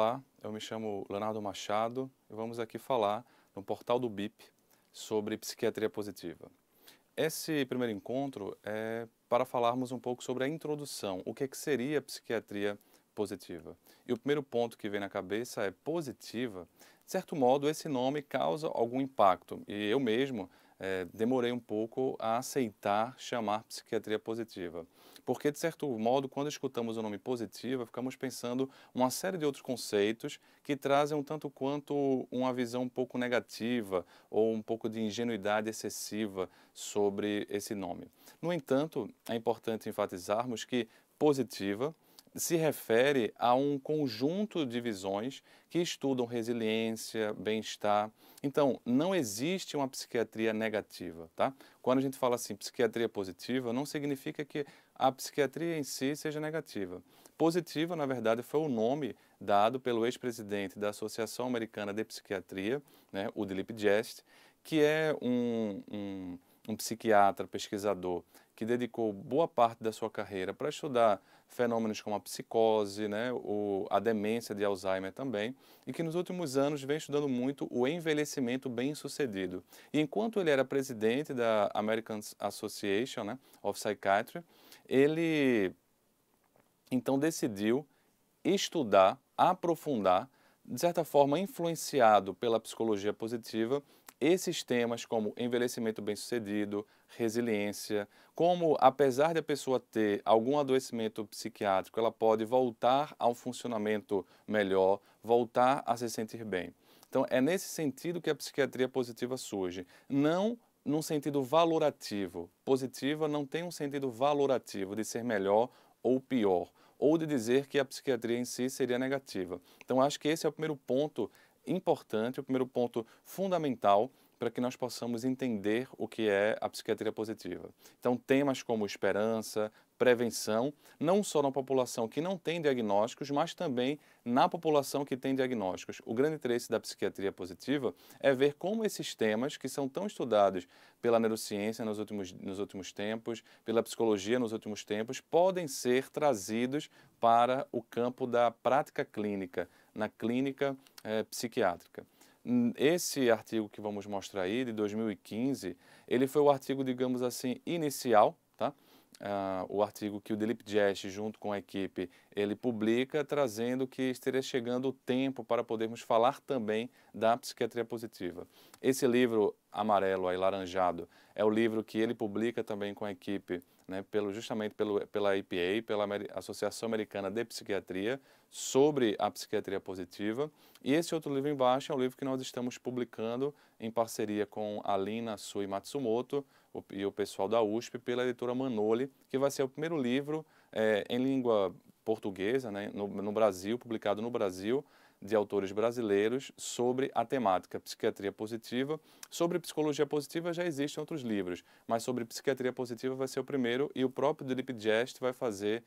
Olá, eu me chamo Leonardo Machado e vamos aqui falar no portal do BIP sobre psiquiatria positiva. Esse primeiro encontro é para falarmos um pouco sobre a introdução, o que é que seria psiquiatria positiva. E o primeiro ponto que vem na cabeça é positiva. De certo modo, esse nome causa algum impacto e eu mesmo demorei um pouco a aceitar chamar psiquiatria positiva. Porque, de certo modo, quando escutamos o nome positiva, ficamos pensando uma série de outros conceitos que trazem um tanto quanto uma visão um pouco negativa ou um pouco de ingenuidade excessiva sobre esse nome. No entanto, é importante enfatizarmos que positiva se refere a um conjunto de visões que estudam resiliência, bem-estar. Então, não existe uma psiquiatria negativa, tá? Quando a gente fala assim, psiquiatria positiva, não significa que a psiquiatria em si seja negativa. Positiva, na verdade, foi o nome dado pelo ex-presidente da Associação Americana de Psiquiatria, né, o Dilip Jeste, que é um psiquiatra, pesquisador, que dedicou boa parte da sua carreira para estudar fenômenos como a psicose, né, a demência de Alzheimer também, e que nos últimos anos vem estudando muito o envelhecimento bem-sucedido. E enquanto ele era presidente da American Association, né, of Psychiatry, ele então decidiu estudar, aprofundar, de certa forma influenciado pela psicologia positiva, esses temas como envelhecimento bem-sucedido, resiliência, como apesar de a pessoa ter algum adoecimento psiquiátrico, ela pode voltar a um funcionamento melhor, voltar a se sentir bem. Então é nesse sentido que a psiquiatria positiva surge, não num sentido valorativo. Positiva não tem um sentido valorativo de ser melhor ou pior, ou de dizer que a psiquiatria em si seria negativa. Então acho que esse é o primeiro ponto importante, o primeiro ponto fundamental para que nós possamos entender o que é a psiquiatria positiva. Então, temas como esperança, prevenção, não só na população que não tem diagnósticos, mas também na população que tem diagnósticos. O grande interesse da psiquiatria positiva é ver como esses temas, que são tão estudados pela neurociência nos últimos tempos, pela psicologia nos últimos tempos, podem ser trazidos para o campo da prática clínica, na clínica psiquiátrica. Esse artigo que vamos mostrar aí, de 2015, ele foi o artigo, digamos assim, inicial, tá? O artigo que o Dilip Jeste, junto com a equipe, ele publica, trazendo que estaria chegando o tempo para podermos falar também da psiquiatria positiva. Esse livro amarelo, aí, laranjado, é o livro que ele publica também com a equipe, né, justamente pela APA, pela Associação Americana de Psiquiatria, sobre a psiquiatria positiva. E esse outro livro embaixo é o livro que nós estamos publicando em parceria com a Alina Sue Matsumoto e o pessoal da USP, pela editora Manole, que vai ser o primeiro livro em língua portuguesa, né, no Brasil, publicado no Brasil, de autores brasileiros, sobre a temática psiquiatria positiva. Sobre psicologia positiva já existem outros livros, mas sobre psiquiatria positiva vai ser o primeiro, e o próprio Dilip Jeste vai fazer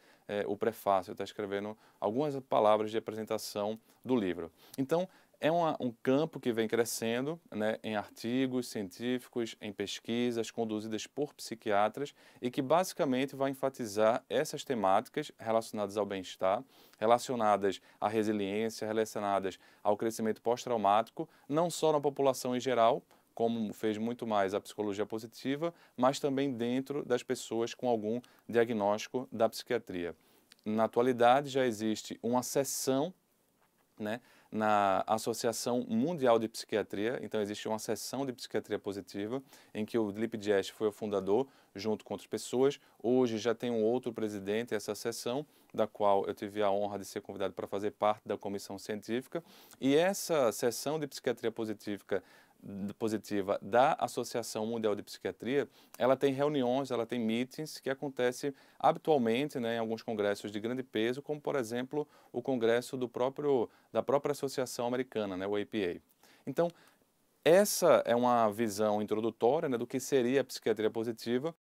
o prefácio, está escrevendo algumas palavras de apresentação do livro. Então, é um campo que vem crescendo, né, em artigos científicos, em pesquisas conduzidas por psiquiatras e que basicamente vai enfatizar essas temáticas relacionadas ao bem-estar, relacionadas à resiliência, relacionadas ao crescimento pós-traumático, não só na população em geral, como fez muito mais a psicologia positiva, mas também dentro das pessoas com algum diagnóstico da psiquiatria. Na atualidade já existe uma seção, né, na Associação Mundial de Psiquiatria, então existe uma seção de psiquiatria positiva, em que o Dilip Jeste foi o fundador, junto com outras pessoas. Hoje já tem um outro presidente, essa seção, da qual eu tive a honra de ser convidado para fazer parte da comissão científica. E essa seção de psiquiatria positiva da Associação Mundial de Psiquiatria, ela tem reuniões, ela tem meetings que acontecem habitualmente, né, em alguns congressos de grande peso, como, por exemplo, o congresso da própria Associação Americana, né, o APA. Então, essa é uma visão introdutória, né, do que seria a psiquiatria positiva.